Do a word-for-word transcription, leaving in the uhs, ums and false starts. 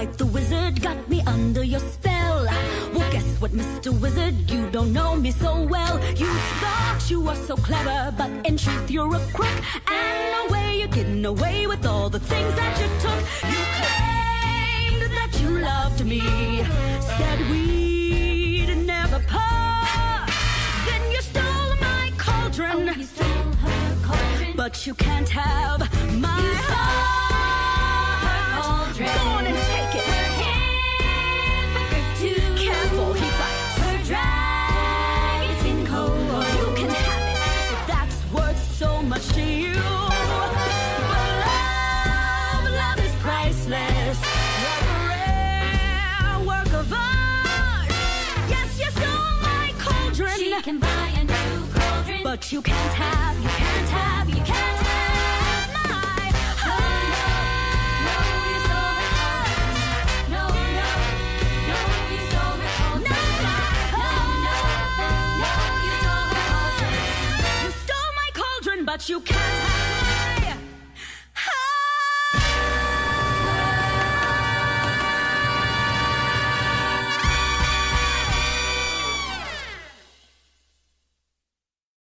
quite the wizard, got me under your spell. Well, guess what, Mister Wizard, you don't know me so well. You thought you were so clever, but in truth you're a crook. And no way you're getting away with all the things that you took. You claimed that you loved me, said we'd never part. Then you stole my cauldron, oh, you stole her cauldron. But you can't have my heart. Go on and take it. Her hand, careful, he bites. Her drag is in cold. You can have it if that's worth so much to you. But love, love is priceless, like a rare work of art. Yes, you stole my cauldron. She can buy a new cauldron, but you can't have, you can't have, you can't have. But you can't